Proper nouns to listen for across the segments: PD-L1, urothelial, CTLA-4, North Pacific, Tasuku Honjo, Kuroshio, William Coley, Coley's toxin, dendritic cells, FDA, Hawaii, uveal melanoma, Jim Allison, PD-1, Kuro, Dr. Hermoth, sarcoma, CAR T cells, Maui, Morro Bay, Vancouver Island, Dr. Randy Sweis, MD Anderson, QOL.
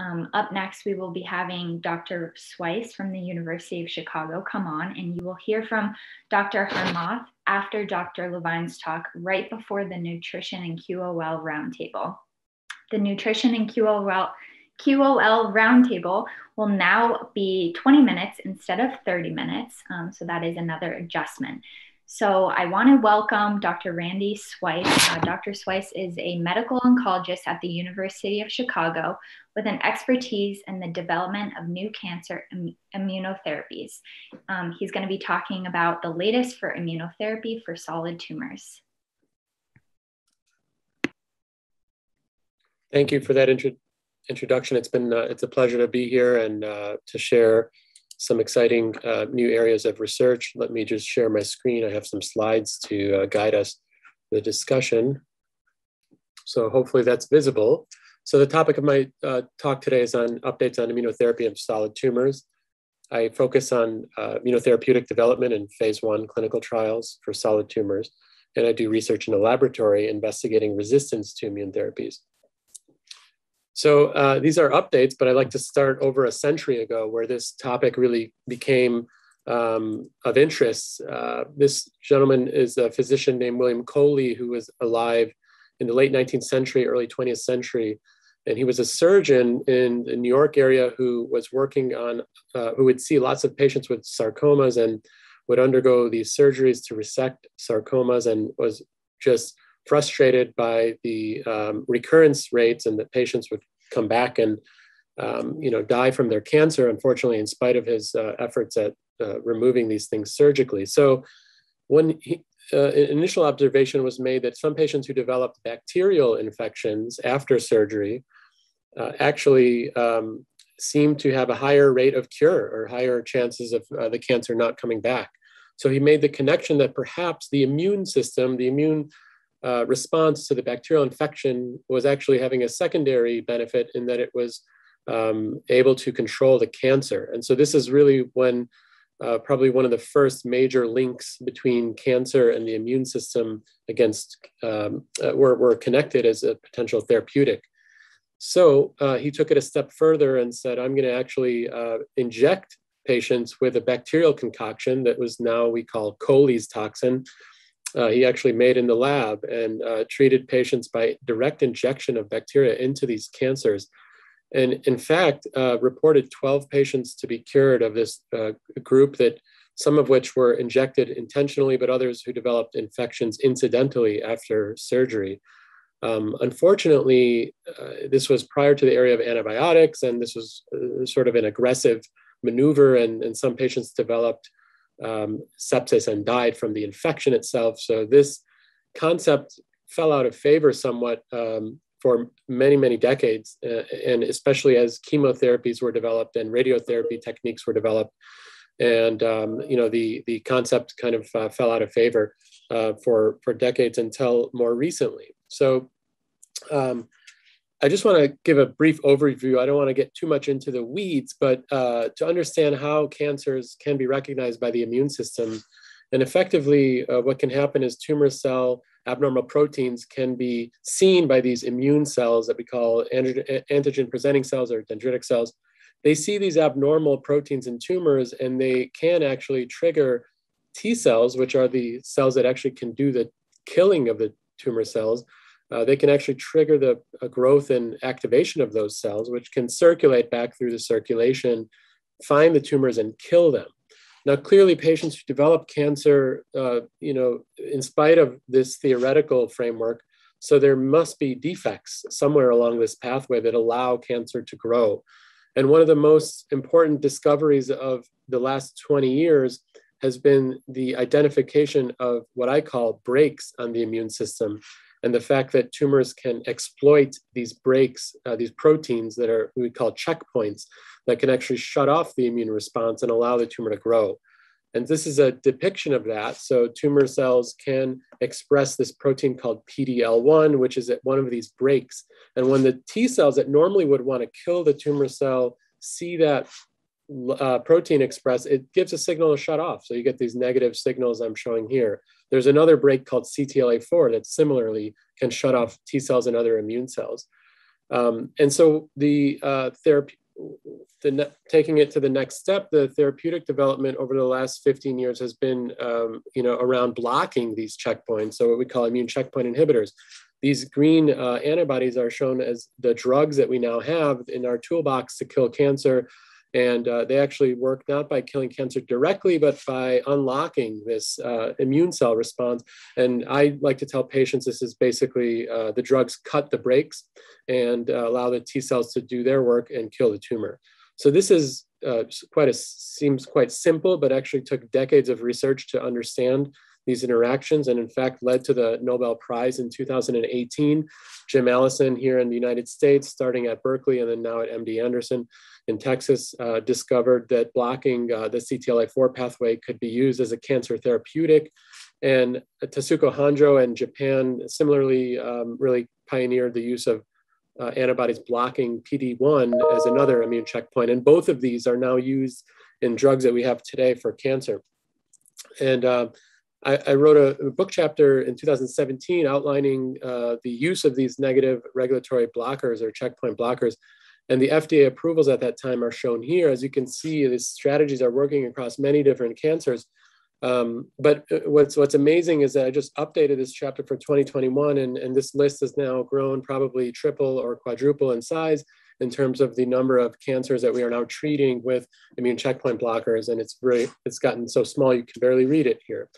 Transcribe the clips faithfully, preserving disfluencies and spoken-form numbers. Um, up next, we will be having Doctor Sweis from the University of Chicago come on, and you will hear from Doctor Hermoth after Doctor Levine's talk, right before the Nutrition and Q O L Roundtable. The Nutrition and Q O L, Q O L Roundtable will now be twenty minutes instead of thirty minutes, um, so that is another adjustment. So I want to welcome Doctor Randy Sweis. Uh, Doctor Sweis is a medical oncologist at the University of Chicago with an expertise in the development of new cancer im immunotherapies. Um, he's going to be talking about the latest for immunotherapy for solid tumors. Thank you for that intro introduction. It's been uh, it's a pleasure to be here and uh, to share some exciting uh, new areas of research. Let me just share my screen. I have some slides to uh, guide us through the discussion. So hopefully that's visible. So the topic of my uh, talk today is on updates on immunotherapy and solid tumors. I focus on uh, immunotherapeutic development in phase one clinical trials for solid tumors. And I do research in the laboratory investigating resistance to immune therapies. So uh, these are updates, but I'd like to start over a century ago where this topic really became um, of interest. Uh, this gentleman is a physician named William Coley, who was alive in the late nineteenth century, early twentieth century. And he was a surgeon in the New York area who was working on, uh, who would see lots of patients with sarcomas and would undergo these surgeries to resect sarcomas, and was just frustrated by the um, recurrence rates, and that patients would come back and um, you know, die from their cancer, unfortunately, in spite of his uh, efforts at uh, removing these things surgically. So when he, uh, initial observation was made that some patients who developed bacterial infections after surgery uh, actually um, seemed to have a higher rate of cure or higher chances of uh, the cancer not coming back. So he made the connection that perhaps the immune system, the immune Uh, response to the bacterial infection was actually having a secondary benefit in that it was um, able to control the cancer. And so this is really when uh, probably one of the first major links between cancer and the immune system against um, uh, were, were connected as a potential therapeutic. So uh, he took it a step further and said, I'm going to actually uh, inject patients with a bacterial concoction that was now we call Coley's toxin. Uh, he actually made in the lab and uh, treated patients by direct injection of bacteria into these cancers. And in fact, uh, reported twelve patients to be cured of this uh, group, that some of which were injected intentionally, but others who developed infections incidentally after surgery. Um, unfortunately, uh, this was prior to the area of antibiotics, and this was uh, sort of an aggressive maneuver, and, and some patients developed Um, sepsis and died from the infection itself. So this concept fell out of favor somewhat um, for many, many decades, uh, and especially as chemotherapies were developed and radiotherapy techniques were developed. And, um, you know, the, the concept kind of uh, fell out of favor uh, for, for decades until more recently. So um, I just want to give a brief overview. I don't want to get too much into the weeds, but uh, to understand how cancers can be recognized by the immune system. And effectively, uh, what can happen is tumor cell abnormal proteins can be seen by these immune cells that we call antigen-presenting cells or dendritic cells. They see these abnormal proteins in tumors, and they can actually trigger T cells, which are the cells that actually can do the killing of the tumor cells. Uh, they can actually trigger the uh, growth and activation of those cells, which can circulate back through the circulation, find the tumors, and kill them. Now, clearly, patients who develop cancer, uh, you know, in spite of this theoretical framework, so there must be defects somewhere along this pathway that allow cancer to grow. And one of the most important discoveries of the last twenty years has been the identification of what I call breaks on the immune system, and the fact that tumors can exploit these breaks, uh, these proteins that are we call checkpoints, that can actually shut off the immune response and allow the tumor to grow. And this is a depiction of that. So tumor cells can express this protein called P D L one, which is at one of these breaks. And when the T cells that normally would want to kill the tumor cell see that uh, protein expressed, it gives a signal to shut off. So you get these negative signals I'm showing here. There's another break called C T L A four that similarly can shut off T cells and other immune cells. Um, and so the uh, therapy, the taking it to the next step, the therapeutic development over the last fifteen years has been, um, you know, around blocking these checkpoints. So what we call immune checkpoint inhibitors. These green uh, antibodies are shown as the drugs that we now have in our toolbox to kill cancer. And uh, they actually work not by killing cancer directly, but by unlocking this uh, immune cell response. And I like to tell patients this is basically uh, the drugs cut the brakes and uh, allow the T cells to do their work and kill the tumor. So this is uh, quite a, seems quite simple, but actually took decades of research to understand these interactions, and in fact led to the Nobel Prize in two thousand eighteen. Jim Allison here in the United States, starting at Berkeley and then now at M D Anderson in Texas, uh, discovered that blocking uh, the C T L A four pathway could be used as a cancer therapeutic. And Tasuku Honjo in Japan similarly um, really pioneered the use of uh, antibodies blocking P D one as another immune checkpoint. And both of these are now used in drugs that we have today for cancer. And uh, I, I wrote a, a book chapter in two thousand seventeen outlining uh, the use of these negative regulatory blockers or checkpoint blockers. And the F D A approvals at that time are shown here. As you can see, these strategies are working across many different cancers. Um, but what's, what's amazing is that I just updated this chapter for twenty twenty-one, and, and this list has now grown probably triple or quadruple in size in terms of the number of cancers that we are now treating with immune checkpoint blockers. And it's really, it's gotten so small you can barely read it here.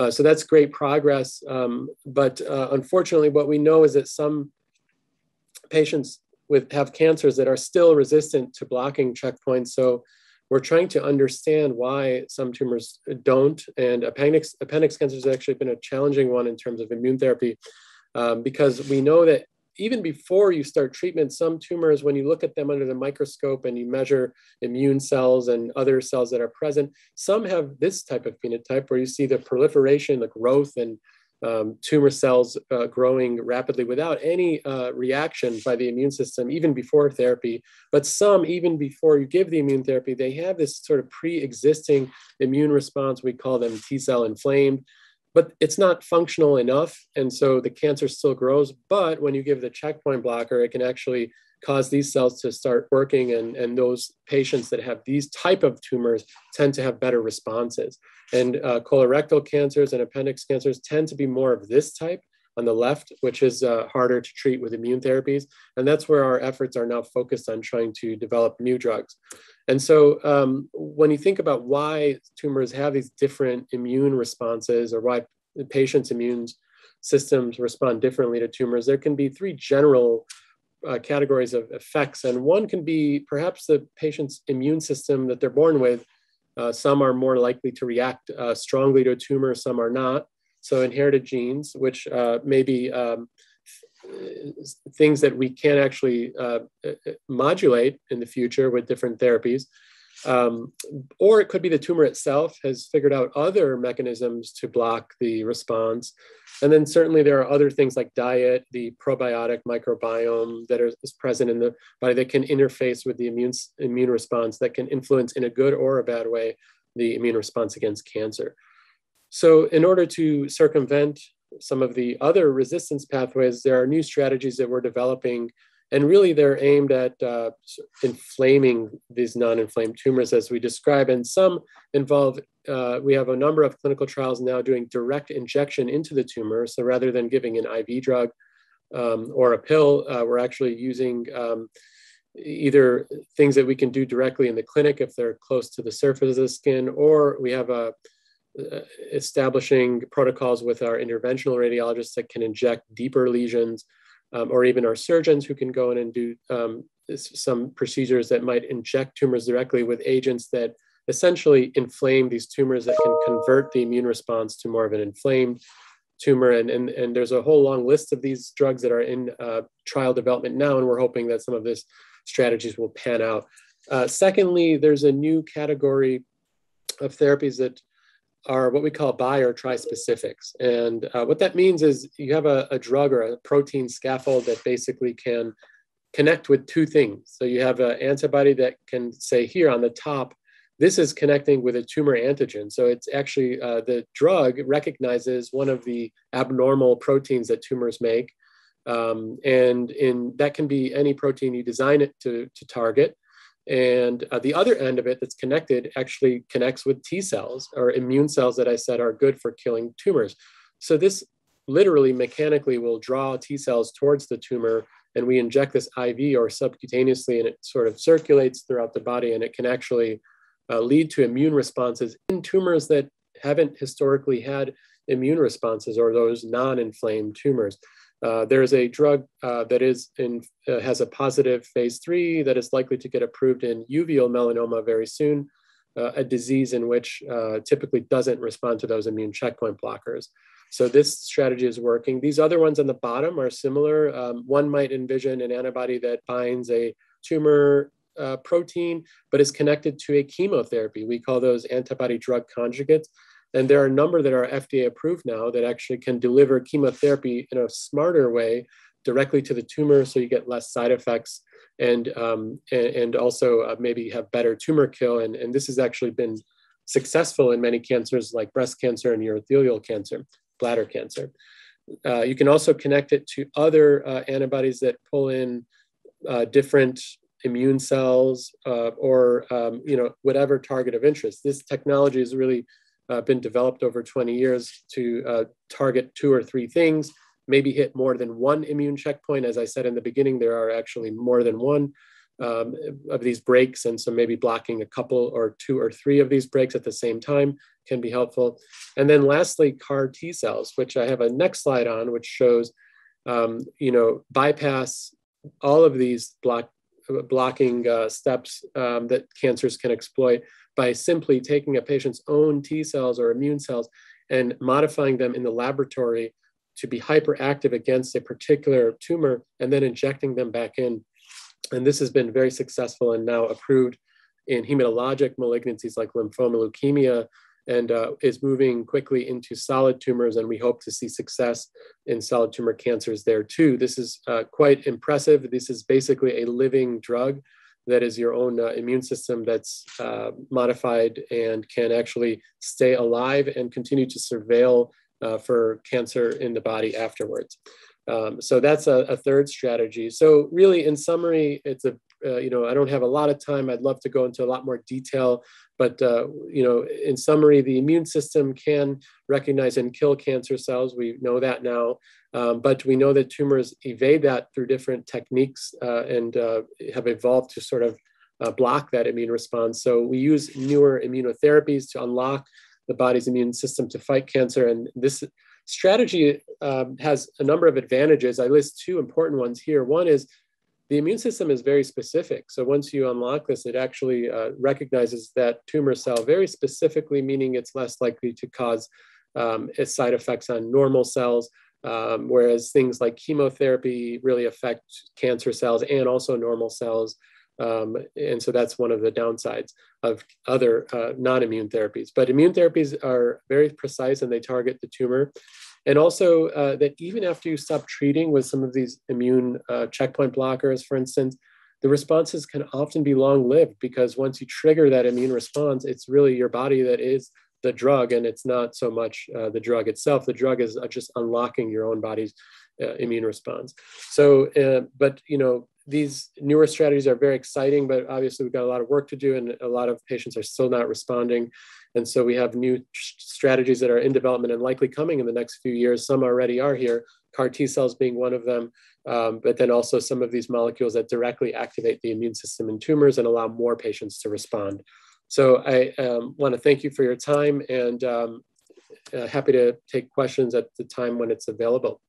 Uh, so that's great progress, um, but uh, unfortunately, what we know is that some patients with have cancers that are still resistant to blocking checkpoints. So we're trying to understand why some tumors don't. And appendix appendix cancer has actually been a challenging one in terms of immune therapy, um, because we know that even before you start treatment, some tumors, when you look at them under the microscope and you measure immune cells and other cells that are present, some have this type of phenotype where you see the proliferation, the growth, and um, tumor cells uh, growing rapidly without any uh, reaction by the immune system, even before therapy. But some, even before you give the immune therapy, they have this sort of pre-existing immune response. We call them T cell inflamed. But it's not functional enough, and so the cancer still grows. But when you give the checkpoint blocker, it can actually cause these cells to start working, and, and those patients that have these type of tumors tend to have better responses. And uh, colorectal cancers and appendix cancers tend to be more of this type on the left, which is uh, harder to treat with immune therapies. And that's where our efforts are now focused on trying to develop new drugs. And so um, when you think about why tumors have these different immune responses, or why patients' immune systems respond differently to tumors, there can be three general uh, categories of effects. And one can be perhaps the patient's immune system that they're born with. Uh, some are more likely to react uh, strongly to a tumor, some are not. So inherited genes, which uh, may be um, things that we can actually uh, modulate in the future with different therapies. Um, or it could be the tumor itself has figured out other mechanisms to block the response. And then certainly there are other things like diet, the probiotic microbiome that are, is present in the body that can interface with the immune, immune response that can influence in a good or a bad way the immune response against cancer. So in order to circumvent some of the other resistance pathways, there are new strategies that we're developing, and really they're aimed at uh, inflaming these non-inflamed tumors as we describe. And some involve, uh, we have a number of clinical trials now doing direct injection into the tumor. So rather than giving an I V drug um, or a pill, uh, we're actually using um, either things that we can do directly in the clinic if they're close to the surface of the skin, or we have a establishing protocols with our interventional radiologists that can inject deeper lesions, um, or even our surgeons who can go in and do um, some procedures that might inject tumors directly with agents that essentially inflame these tumors that can convert the immune response to more of an inflamed tumor. And, and, and there's a whole long list of these drugs that are in uh, trial development now, and we're hoping that some of these strategies will pan out. Uh, secondly, there's a new category of therapies that are what we call bi or trispecifics. And uh, what that means is you have a, a drug or a protein scaffold that basically can connect with two things. So you have an antibody that can say here on the top, this is connecting with a tumor antigen. So it's actually uh, the drug recognizes one of the abnormal proteins that tumors make. Um, and in, that can be any protein you design it to, to target. And uh, the other end of it that's connected actually connects with T cells or immune cells that I said are good for killing tumors. So this literally mechanically will draw T cells towards the tumor, and we inject this I V or subcutaneously, and it sort of circulates throughout the body, and it can actually uh, lead to immune responses in tumors that haven't historically had immune responses, or those non-inflamed tumors. Uh, there is a drug uh, that is in, uh, has a positive phase three that is likely to get approved in uveal melanoma very soon, uh, a disease in which uh, typically doesn't respond to those immune checkpoint blockers. So this strategy is working. These other ones on the bottom are similar. Um, one might envision an antibody that binds a tumor uh, protein, but is connected to a chemotherapy. We call those antibody drug conjugates. And there are a number that are F D A approved now that actually can deliver chemotherapy in a smarter way directly to the tumor, so you get less side effects and, um, and, and also uh, maybe have better tumor kill. And, and this has actually been successful in many cancers like breast cancer and urothelial cancer, bladder cancer. Uh, you can also connect it to other uh, antibodies that pull in uh, different immune cells uh, or um, you know, whatever target of interest. This technology is really Uh, been developed over twenty years to uh, target two or three things, maybe hit more than one immune checkpoint. As I said in the beginning, there are actually more than one um, of these breaks. And so maybe blocking a couple or two or three of these breaks at the same time can be helpful. And then lastly, CAR T cells, which I have a next slide on, which shows, um, you know, bypass all of these block, blocking uh, steps um, that cancers can exploit, by simply taking a patient's own T cells or immune cells and modifying them in the laboratory to be hyperactive against a particular tumor and then injecting them back in. And this has been very successful and now approved in hematologic malignancies like lymphoma, leukemia, and uh, is moving quickly into solid tumors. And we hope to see success in solid tumor cancers there too. This is uh, quite impressive. This is basically a living drug that is your own uh, immune system that's uh, modified and can actually stay alive and continue to surveil uh, for cancer in the body afterwards. Um, so that's a, a third strategy. So really, in summary, it's a, uh, you know, I don't have a lot of time. I'd love to go into a lot more detail, but, uh, you know, in summary, the immune system can recognize and kill cancer cells. We know that now, um, but we know that tumors evade that through different techniques uh, and uh, have evolved to sort of uh, block that immune response. So we use newer immunotherapies to unlock the body's immune system to fight cancer. And this strategy um, has a number of advantages. I list two important ones here. One is the immune system is very specific. So once you unlock this, it actually uh, recognizes that tumor cell very specifically, meaning it's less likely to cause um, its side effects on normal cells, um, whereas things like chemotherapy really affect cancer cells and also normal cells. Um, and so that's one of the downsides of other uh, non-immune therapies. But immune therapies are very precise and they target the tumor. And also uh, that even after you stop treating with some of these immune uh, checkpoint blockers, for instance, the responses can often be long-lived, because once you trigger that immune response, it's really your body that is the drug, and it's not so much uh, the drug itself. The drug is just unlocking your own body's uh, immune response. So, uh, but, you know, these newer strategies are very exciting, but obviously we've got a lot of work to do and a lot of patients are still not responding. And so we have new strategies that are in development and likely coming in the next few years. Some already are here, CAR T cells being one of them, um, but then also some of these molecules that directly activate the immune system in tumors and allow more patients to respond. So I um, want to thank you for your time, and um, uh, happy to take questions at the time when it's available.